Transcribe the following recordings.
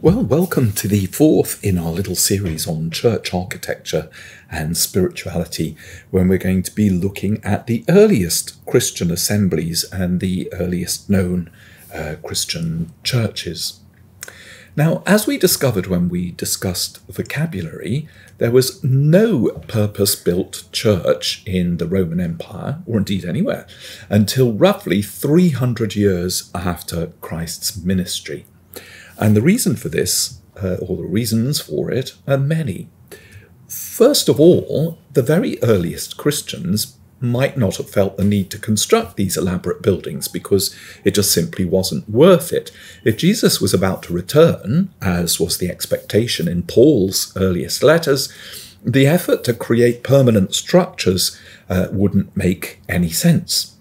Well, welcome to the fourth in our little series on church architecture and spirituality, when we're going to be looking at the earliest Christian assemblies and the earliest known Christian churches. Now, as we discovered when we discussed vocabulary, there was no purpose-built church in the Roman Empire, or indeed anywhere, until roughly 300 years after Christ's ministry. And the reason for this, or the reasons for it, are many. First of all, the very earliest Christians might not have felt the need to construct these elaborate buildings because it just simply wasn't worth it. If Jesus was about to return, as was the expectation in Paul's earliest letters, the effort to create permanent structures wouldn't make any sense.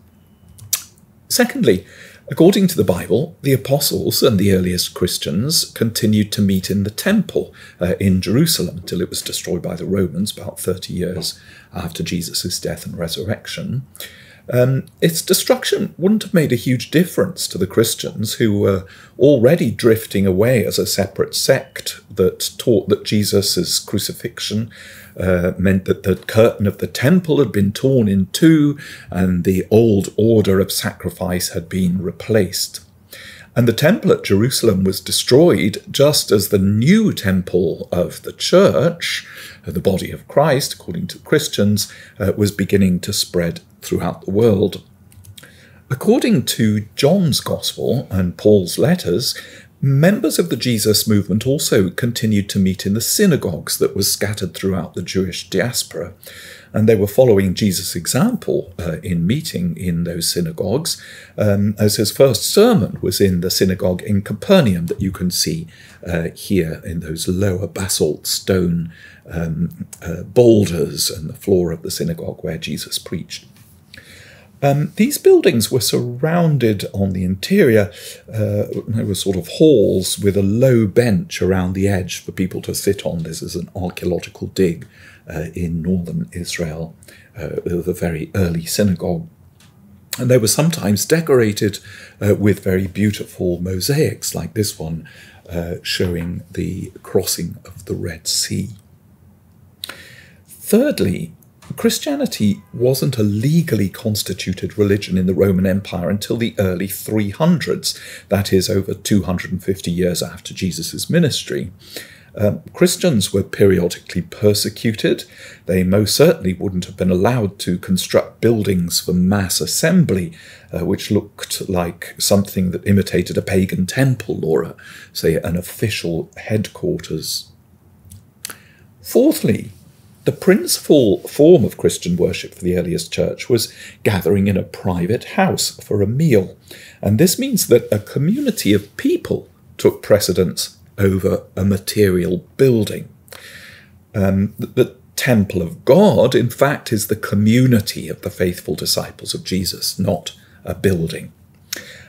Secondly, according to the Bible, the apostles and the earliest Christians continued to meet in the temple in Jerusalem until it was destroyed by the Romans about 30 years after Jesus' death and resurrection. Its destruction wouldn't have made a huge difference to the Christians who were already drifting away as a separate sect that taught that Jesus' crucifixion meant that the curtain of the temple had been torn in two and the old order of sacrifice had been replaced. And the temple at Jerusalem was destroyed just as the new temple of the church, the body of Christ, according to Christians, was beginning to spread throughout the world. According to John's Gospel and Paul's letters, members of the Jesus movement also continued to meet in the synagogues that were scattered throughout the Jewish diaspora. And they were following Jesus' example in meeting in those synagogues, as his first sermon was in the synagogue in Capernaum that you can see here in those lower basalt stone boulders and the floor of the synagogue where Jesus preached. These buildings were surrounded on the interior. They were sort of halls with a low bench around the edge for people to sit on. This is an archaeological dig in northern Israel, the very early synagogue. And they were sometimes decorated with very beautiful mosaics like this one showing the crossing of the Red Sea. Thirdly, Christianity wasn't a legally constituted religion in the Roman Empire until the early 300s, that is, over 250 years after Jesus' ministry. Christians were periodically persecuted. They most certainly wouldn't have been allowed to construct buildings for mass assembly, which looked like something that imitated a pagan temple or, say, an official headquarters. Fourthly, the principal form of Christian worship for the earliest church was gathering in a private house for a meal. And this means that a community of people took precedence over a material building. The temple of God, in fact, is the community of the faithful disciples of Jesus, not a building.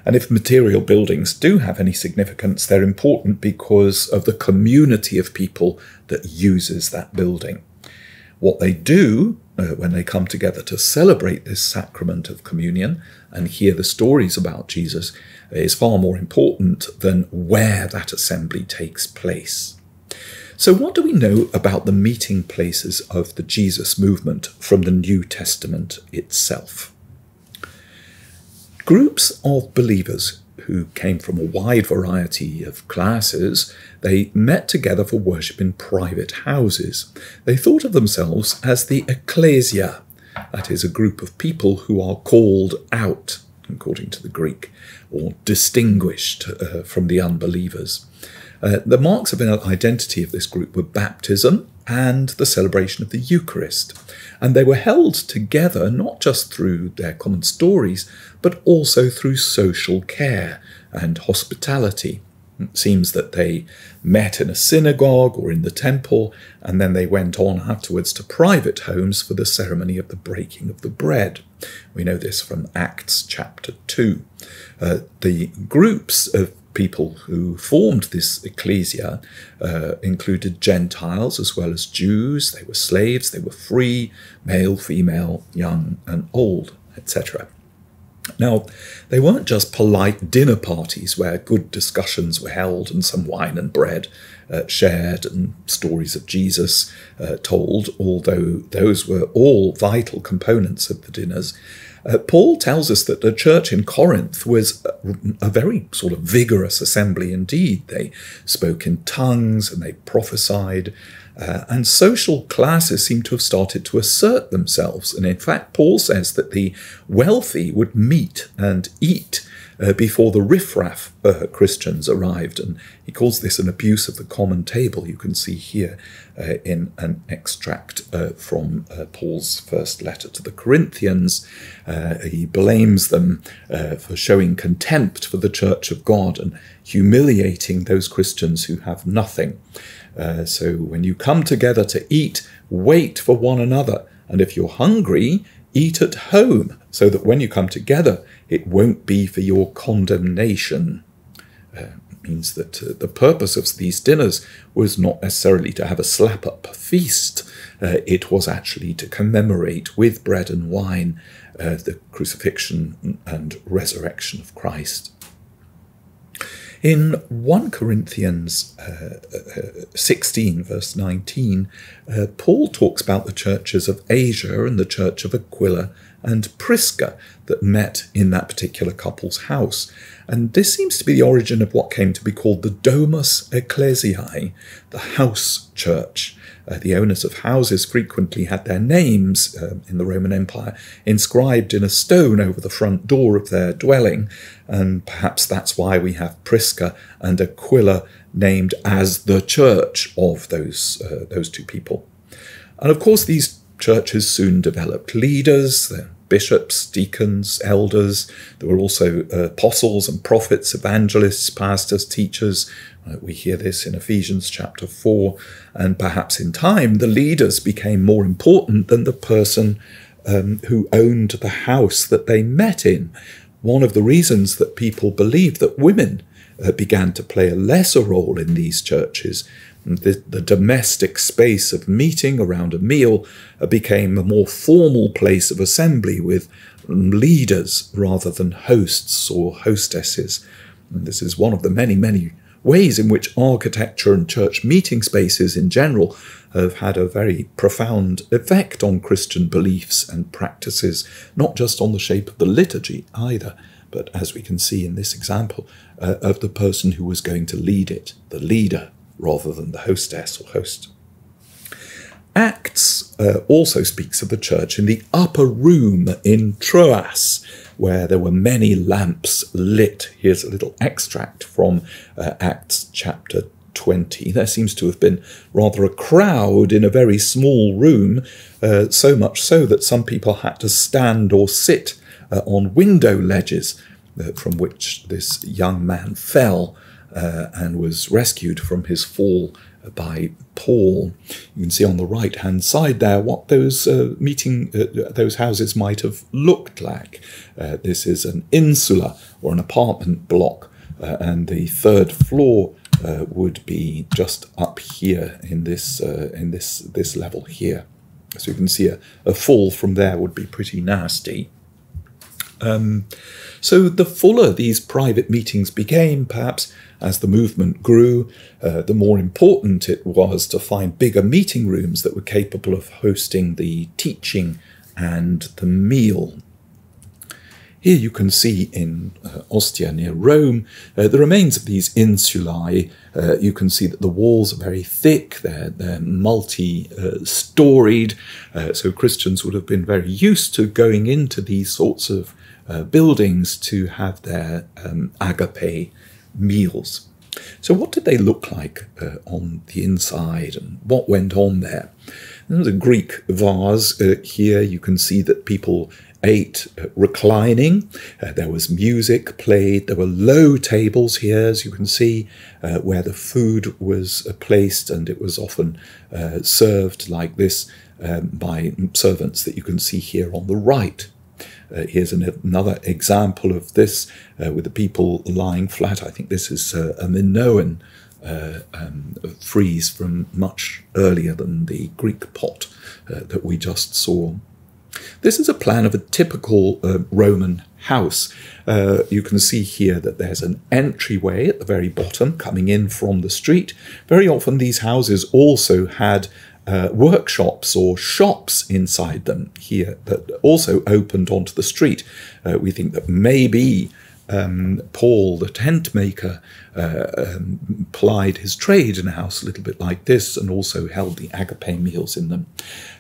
And if material buildings do have any significance, they're important because of the community of people that uses that building. What they do when they come together to celebrate this sacrament of communion and hear the stories about Jesus is far more important than where that assembly takes place. So what do we know about the meeting places of the Jesus movement from the New Testament itself? Groups of believers who came from a wide variety of classes, they met together for worship in private houses. They thought of themselves as the ecclesia, that is, a group of people who are called out, according to the Greek, or distinguished from the unbelievers. The marks of identity of this group were baptism and the celebration of the Eucharist. And they were held together not just through their common stories, but also through social care and hospitality. It seems that they met in a synagogue or in the temple, and then they went on afterwards to private homes for the ceremony of the breaking of the bread. We know this from Acts chapter 2. The groups of people who formed this ecclesia included Gentiles as well as Jews. They were slaves, they were free, male, female, young and old, etc. Now, they weren't just polite dinner parties where good discussions were held and some wine and bread shared and stories of Jesus told, although those were all vital components of the dinners. Paul tells us that the church in Corinth was a very sort of vigorous assembly indeed. They spoke in tongues and they prophesied, and social classes seem to have started to assert themselves. And in fact, Paul says that the wealthy would meet and eat before the riffraff Christians arrived. And he calls this an abuse of the common table. You can see here in an extract from Paul's first letter to the Corinthians. He blames them for showing contempt for the church of God and humiliating those Christians who have nothing. So when you come together to eat, wait for one another. And if you're hungry, eat at home, so that when you come together, it won't be for your condemnation. It means that the purpose of these dinners was not necessarily to have a slap-up feast. It was actually to commemorate with bread and wine the crucifixion and resurrection of Christ. In 1 Corinthians 16, verse 19, Paul talks about the churches of Asia and the church of Aquila and Prisca that met in that particular couple's house. And this seems to be the origin of what came to be called the Domus Ecclesiae, the house church. The owners of houses frequently had their names in the Roman Empire inscribed in a stone over the front door of their dwelling. And perhaps that's why we have Prisca and Aquila named as the church of those two people. And of course, these churches soon developed leaders, bishops, deacons, elders. There were also apostles and prophets, evangelists, pastors, teachers. We hear this in Ephesians chapter 4. And perhaps in time, the leaders became more important than the person who owned the house that they met in. One of the reasons that people believe that women began to play a lesser role in these churches, the domestic space of meeting around a meal became a more formal place of assembly with leaders rather than hosts or hostesses. And this is one of the many, many ways in which architecture and church meeting spaces in general have had a very profound effect on Christian beliefs and practices, not just on the shape of the liturgy either, but as we can see in this example, of the person who was going to lead it, the leader, rather than the hostess or host. Acts also speaks of the church in the upper room in Troas, where there were many lamps lit. Here's a little extract from Acts chapter 20. There seems to have been rather a crowd in a very small room, so much so that some people had to stand or sit on window ledges from which this young man fell and was rescued from his fall by Paul. You can see on the right-hand side there what those houses might have looked like. This is an insula or an apartment block, and the third floor would be just up here in this level here. So you can see a fall from there would be pretty nasty. So the fuller these private meetings became, perhaps, as the movement grew, the more important it was to find bigger meeting rooms that were capable of hosting the teaching and the meal. Here you can see in Ostia near Rome, the remains of these insulae. You can see that the walls are very thick, they're multi-storied, so Christians would have been very used to going into these sorts of buildings to have their agape meals. So what did they look like on the inside and what went on there? There's a Greek vase here. You can see that people ate reclining. There was music played. There were low tables here, as you can see, where the food was placed, and it was often served like this by servants that you can see here on the right. Here's another example of this with the people lying flat. I think this is a Minoan frieze from much earlier than the Greek pot that we just saw. This is a plan of a typical Roman house. You can see here that there's an entryway at the very bottom coming in from the street. Very often these houses also had workshops or shops inside them here that also opened onto the street. We think that maybe Paul, the tent maker, plied his trade in a house a little bit like this and also held the agape meals in them.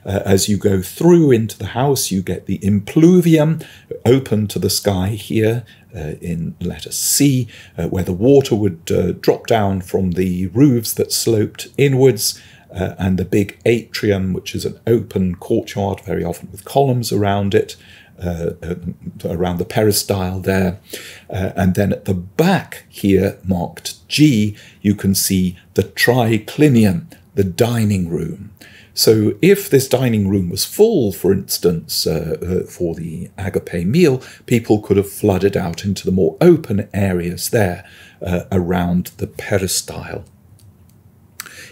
As you go through into the house, you get the impluvium open to the sky here in letter C, where the water would drop down from the roofs that sloped inwards, and the big atrium, which is an open courtyard, very often with columns around it. Around the peristyle there. And then at the back here, marked G, you can see the triclinium, the dining room. So if this dining room was full, for instance, for the agape meal, people could have flooded out into the more open areas there around the peristyle.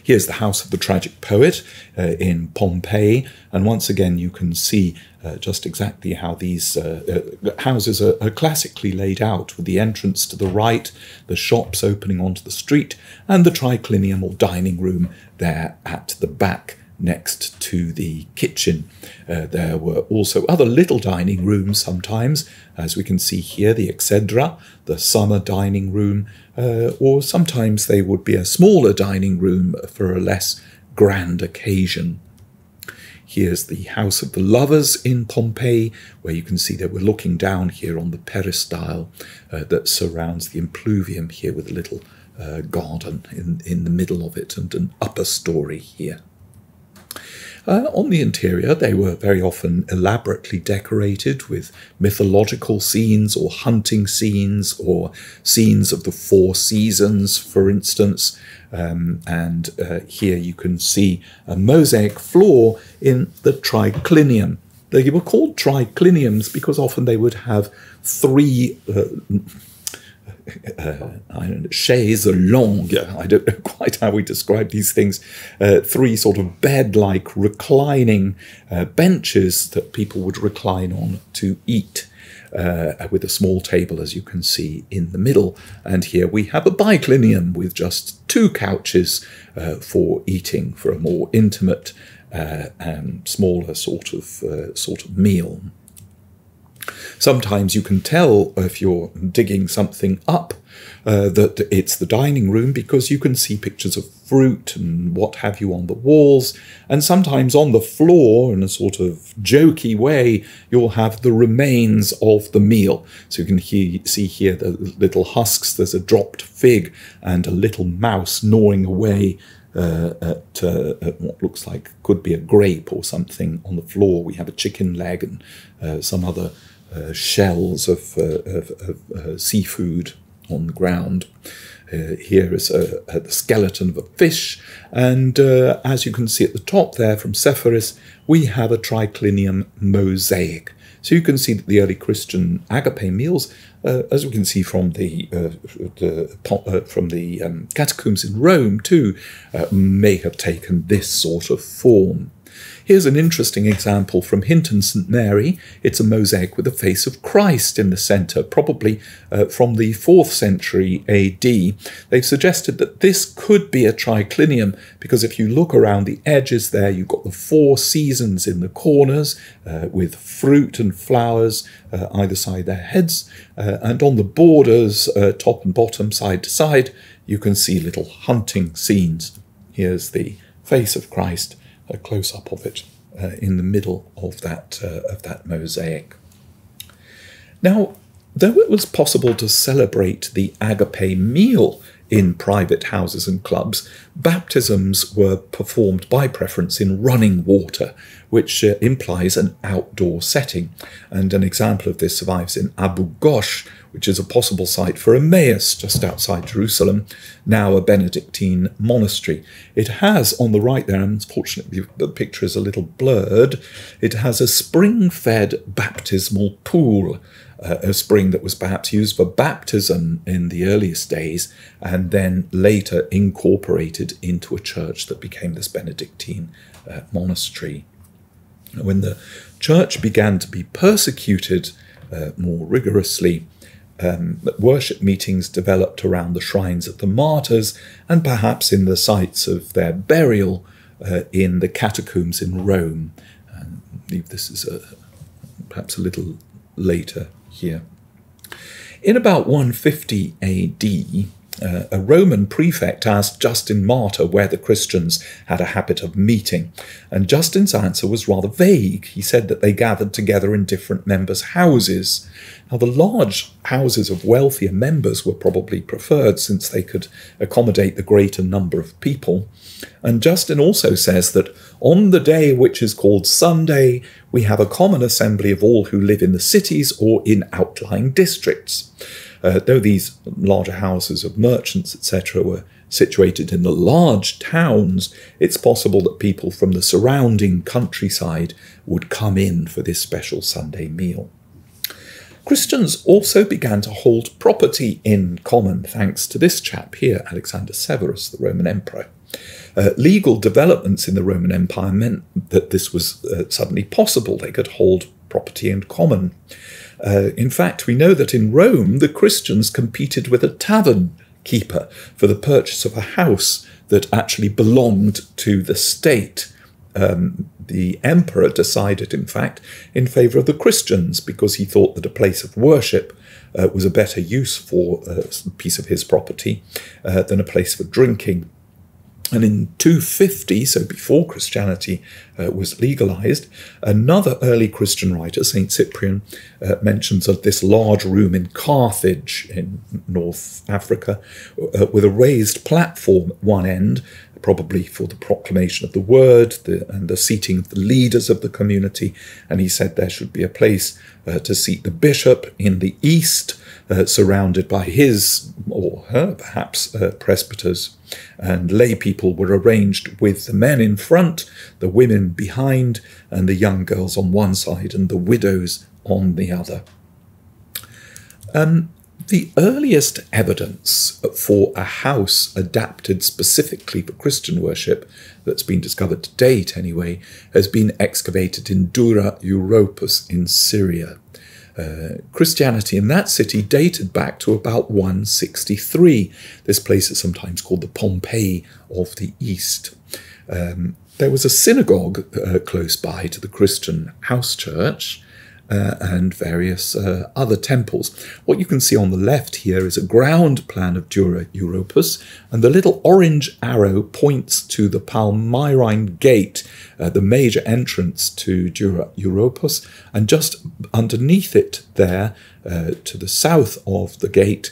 Here's the house of the tragic poet in Pompeii. And once again, you can see just exactly how these houses are classically laid out, with the entrance to the right, the shops opening onto the street, and the triclinium or dining room there at the back next to the kitchen. There were also other little dining rooms sometimes, as we can see here, the exedra, the summer dining room, or sometimes they would be a smaller dining room for a less grand occasion. Here's the House of the Lovers in Pompeii, where you can see that we're looking down here on the peristyle that surrounds the impluvium here, with a little garden in the middle of it and an upper story here. On the interior, they were very often elaborately decorated with mythological scenes or hunting scenes or scenes of the four seasons, for instance. And here you can see a mosaic floor in the triclinium. They were called tricliniums because often they would have three... I don't know, chaises longues, I don't know quite how we describe these things, three sort of bed-like reclining benches that people would recline on to eat, with a small table, as you can see, in the middle. And here we have a biclinium with just two couches for eating, for a more intimate and smaller sort of meal. Sometimes you can tell if you're digging something up that it's the dining room, because you can see pictures of fruit and what have you on the walls. And sometimes on the floor, in a sort of jokey way, you'll have the remains of the meal. So you can see here the little husks. There's a dropped fig and a little mouse gnawing away at what looks like could be a grape or something on the floor. We have a chicken leg and some other shells of seafood on the ground. Here is the skeleton of a fish, and as you can see at the top there from Sepphoris, we have a triclinium mosaic. So you can see that the early Christian agape meals, as we can see from the catacombs in Rome too, may have taken this sort of form. Here's an interesting example from Hinton St. Mary. It's a mosaic with the face of Christ in the centre, probably from the 4th century AD. They've suggested that this could be a triclinium, because if you look around the edges there, you've got the four seasons in the corners with fruit and flowers either side their heads. And on the borders, top and bottom, side to side, you can see little hunting scenes. Here's the face of Christ, a close-up of it in the middle of that mosaic. Now, though it was possible to celebrate the agape meal in private houses and clubs, baptisms were performed by preference in running water, which implies an outdoor setting. And an example of this survives in Abu Ghosh, which is a possible site for Emmaus, just outside Jerusalem, now a Benedictine monastery. It has on the right there, unfortunately the picture is a little blurred, it has a spring-fed baptismal pool, a spring that was perhaps used for baptism in the earliest days and then later incorporated into a church that became this Benedictine monastery. When the church began to be persecuted more rigorously, worship meetings developed around the shrines of the martyrs and perhaps in the sites of their burial in the catacombs in Rome. I believe this is perhaps a little later here. In about 150 AD, a Roman prefect asked Justin Martyr where the Christians had a habit of meeting, and Justin's answer was rather vague. He said that they gathered together in different members' houses. Now, the large houses of wealthier members were probably preferred since they could accommodate the greater number of people. And Justin also says that on the day which is called Sunday, we have a common assembly of all who live in the cities or in outlying districts. Though these larger houses of merchants, etc., were situated in the large towns, it's possible that people from the surrounding countryside would come in for this special Sunday meal. Christians also began to hold property in common, thanks to this chap here, Alexander Severus, the Roman emperor. Legal developments in the Roman Empire meant that this was suddenly possible. They could hold property in common. In fact, we know that in Rome, the Christians competed with a tavern keeper for the purchase of a house that actually belonged to the state. The emperor decided, in fact, in favour of the Christians because he thought that a place of worship was a better use for a piece of his property than a place for drinking. And in 250, so before Christianity was legalized, another early Christian writer, St. Cyprian, mentions of this large room in Carthage in North Africa with a raised platform at one end, probably for the proclamation of the word and the seating of the leaders of the community. And he said there should be a place to seat the bishop in the east, surrounded by his or her, perhaps, presbyters. And lay people were arranged with the men in front, the women behind, and the young girls on one side and the widows on the other. The earliest evidence for a house adapted specifically for Christian worship that's been discovered to date, anyway, has been excavated in Dura Europos in Syria. Christianity in that city dated back to about 163. This place is sometimes called the Pompeii of the East. There was a synagogue close by to the Christian house church and various other temples. What you can see on the left here is a ground plan of Dura Europos, and the little orange arrow points to the Palmyrine Gate, the major entrance to Dura Europos, and just underneath it there, to the south of the gate,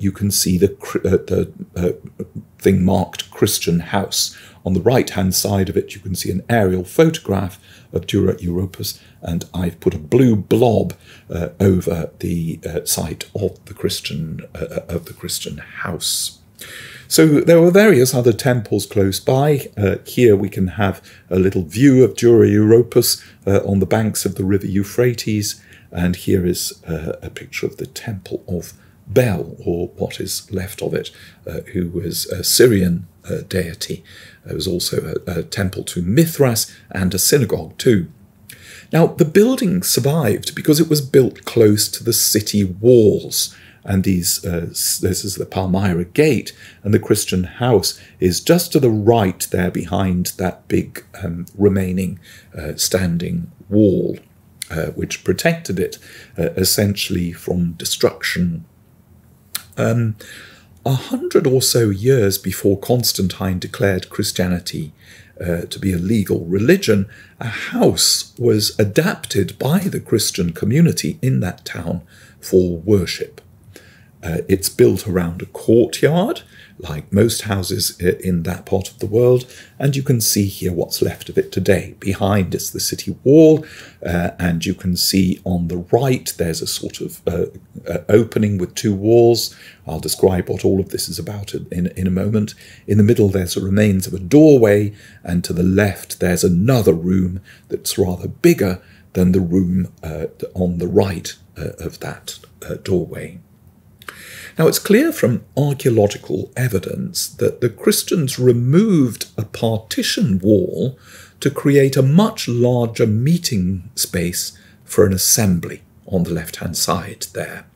you can see the thing marked Christian House. On the right-hand side of it, you can see an aerial photograph of Dura Europos, and I've put a blue blob over the site of the Christian House. So there were various other temples close by. Here we can have a little view of Dura Europos on the banks of the river Euphrates, and here is a picture of the temple of Bel, or what is left of it, who was a Syrian deity. There was also a temple to Mithras and a synagogue too. Now, the building survived because it was built close to the city walls. And this is the Palmyra Gate, and the Christian house is just to the right there behind that big remaining standing wall, which protected it essentially from destruction. 100 or so years before Constantine declared Christianity to be a legal religion, a house was adapted by the Christian community in that town for worship. It's built around a courtyard, like most houses in that part of the world, and you can see here what's left of it today. Behind is the city wall, and you can see on the right there's a sort of opening with two walls. I'll describe what all of this is about in a moment. In the middle there's the remains of a doorway, and to the left there's another room that's rather bigger than the room on the right of that doorway. Now, it's clear from archaeological evidence that the Christians removed a partition wall to create a much larger meeting space for an assembly on the left-hand side there.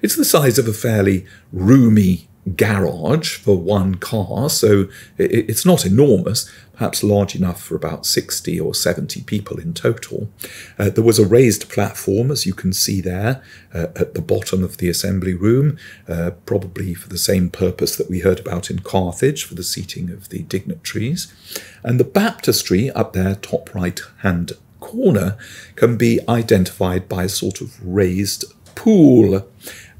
It's the size of a fairly roomy garage for one car, so it's not enormous, perhaps large enough for about 60 or 70 people in total. There was a raised platform, as you can see there, at the bottom of the assembly room, probably for the same purpose that we heard about in Carthage, for the seating of the dignitaries. And the baptistry up there, top right-hand corner, can be identified by a sort of raised pool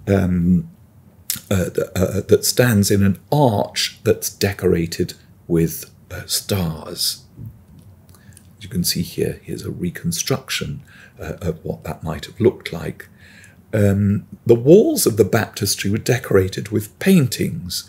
that stands in an arch that's decorated with stars. As you can see here, here's a reconstruction of what that might have looked like. The walls of the baptistry were decorated with paintings.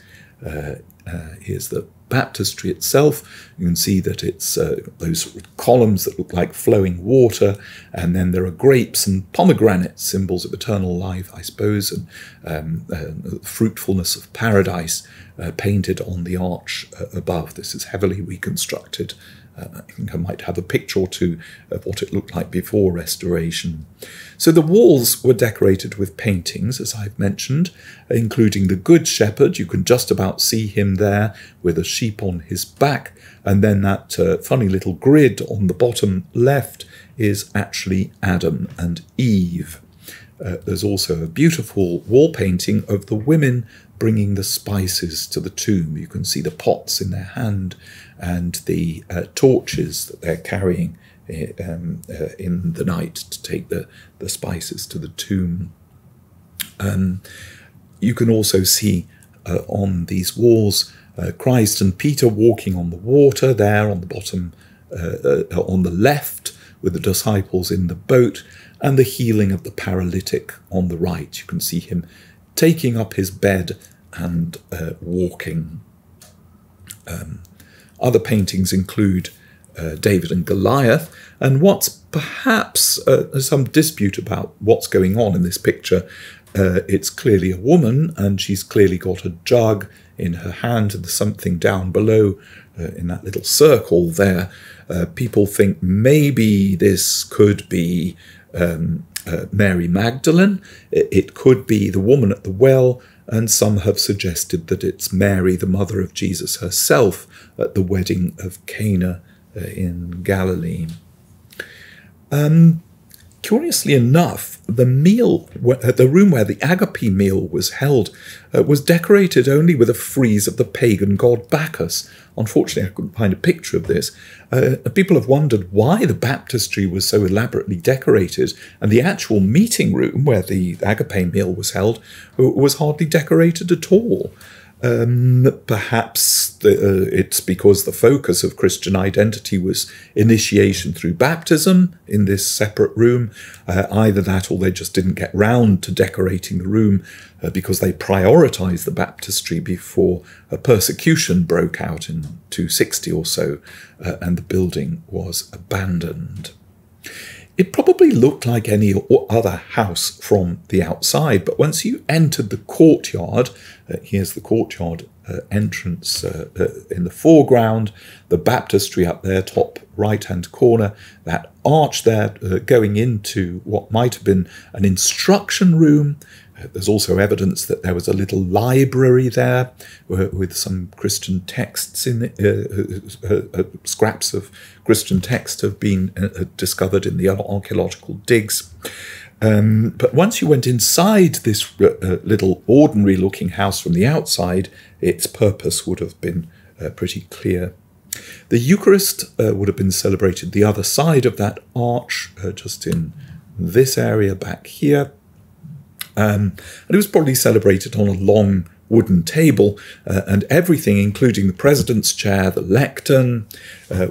Here's the baptistry itself. You can see that it's those sort of columns that look like flowing water, and then there are grapes and pomegranates, symbols of eternal life, I suppose, and fruitfulness of paradise, painted on the arch above. This is heavily reconstructed. I think I might have a picture or two of what it looked like before restoration. So the walls were decorated with paintings, as I've mentioned, including the Good Shepherd. You can just about see him there with a sheep on his back. And then that funny little grid on the bottom left is actually Adam and Eve. There's also a beautiful wall painting of the women bringing the spices to the tomb. You can see the pots in their hand and the torches that they're carrying in the night to take the spices to the tomb. You can also see on these walls Christ and Peter walking on the water there on the bottom, on the left, with the disciples in the boat, and the healing of the paralytic on the right. You can see him taking up his bed and walking. Other paintings include David and Goliath, and what's perhaps some dispute about what's going on in this picture. It's clearly a woman, and she's clearly got a jug in her hand, and there's something down below in that little circle there. People think maybe this could be Mary Magdalene. It could be the woman at the well, and some have suggested that it's Mary, the mother of Jesus herself, at the wedding of Cana in Galilee. Curiously enough, the meal, the room where the agape meal was held, was decorated only with a frieze of the pagan god Bacchus. Unfortunately, I couldn't find a picture of this. People have wondered why the baptistry was so elaborately decorated, and the actual meeting room where the agape meal was held was hardly decorated at all. Perhaps it's because the focus of Christian identity was initiation through baptism in this separate room. Either that, or they just didn't get round to decorating the room because they prioritised the baptistry before a persecution broke out in 260 or so, and the building was abandoned. It probably looked like any other house from the outside, but once you entered the courtyard, here's the courtyard entrance in the foreground, the baptistry up there, top right-hand corner, that arch there going into what might have been an instruction room. There's also evidence that there was a little library there with some Christian texts in it. Scraps of Christian texts have been discovered in the archaeological digs. But once you went inside this little ordinary-looking house from the outside, its purpose would have been pretty clear. The Eucharist would have been celebrated the other side of that arch, just in this area back here. And it was probably celebrated on a long wooden table, and everything, including the president's chair, the lectern,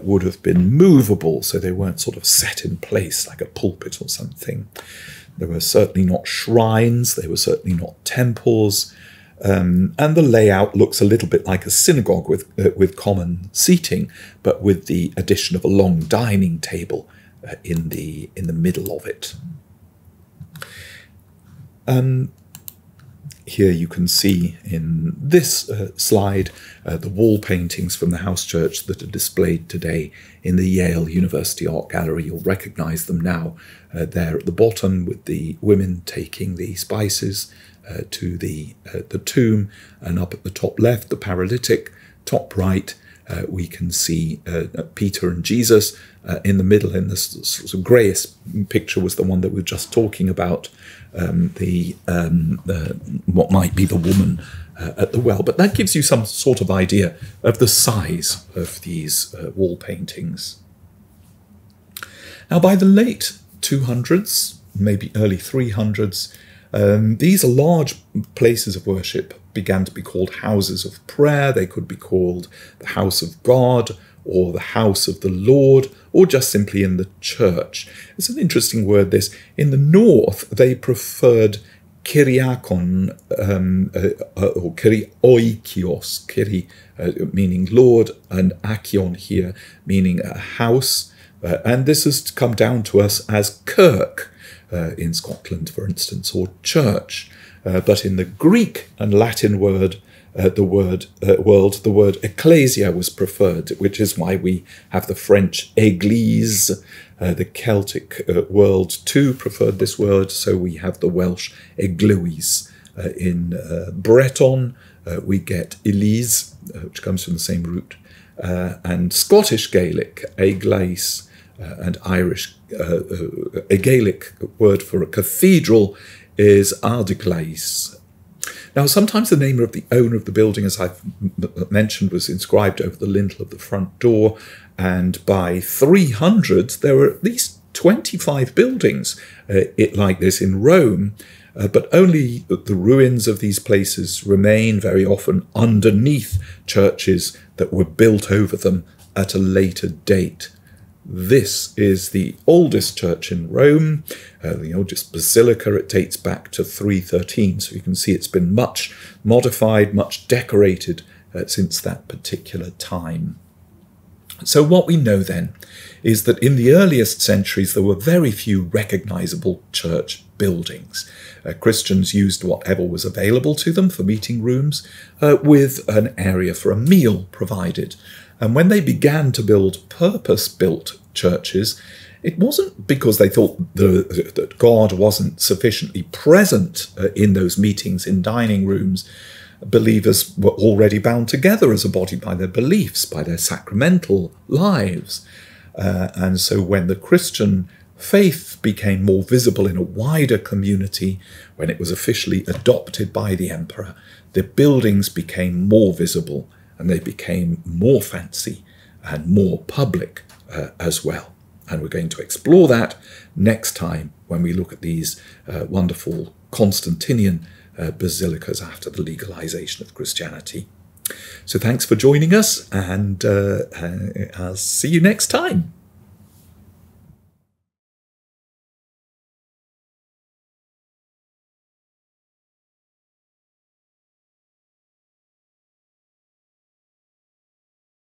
would have been movable, so they weren't sort of set in place like a pulpit or something. They were certainly not shrines, they were certainly not temples, and the layout looks a little bit like a synagogue with common seating, but with the addition of a long dining table in the middle of it. Here you can see in this slide the wall paintings from the house church that are displayed today in the Yale University Art Gallery. You'll recognize them now there at the bottom, with the women taking the spices to the tomb, and up at the top left the paralytic, top right we can see Peter and Jesus. In the middle, in this sort of greyish picture, was the one that we were just talking about, what might be the woman at the well. But that gives you some sort of idea of the size of these wall paintings. Now, by the late 200s, maybe early 300s, these large places of worship began to be called houses of prayer. They could be called the house of God, or the house of the Lord, or just simply in the church. It's an interesting word, this. In the north, they preferred Kyriakon, or Kyri oikios, Kyri meaning Lord, and Akion here meaning a house. And this has come down to us as kirk in Scotland, for instance, or church. But in the Greek and Latin word, the word ecclesia was preferred, which is why we have the French église. The Celtic world too preferred this word, so we have the Welsh eglwys. In Breton, we get elise, which comes from the same root, and Scottish Gaelic, eglais, and Irish, a Gaelic word for a cathedral is ardeglais. Now, sometimes the name of the owner of the building, as I've mentioned, was inscribed over the lintel of the front door, and by 300 there were at least 25 buildings like this in Rome, but only the ruins of these places remain, very often underneath churches that were built over them at a later date. This is the oldest church in Rome, the oldest basilica. It dates back to 313, so you can see it's been much modified, much decorated since that particular time. So what we know then is that in the earliest centuries there were very few recognisable church buildings. Christians used whatever was available to them for meeting rooms, with an area for a meal provided. And when they began to build purpose-built churches, it wasn't because they thought that God wasn't sufficiently present in those meetings in dining rooms. Believers were already bound together as a body by their beliefs, by their sacramental lives. And so when the Christian faith became more visible in a wider community, when it was officially adopted by the emperor, the buildings became more visible, and they became more fancy and more public as well. And we're going to explore that next time when we look at these wonderful Constantinian basilicas after the legalization of Christianity. So thanks for joining us, and I'll see you next time.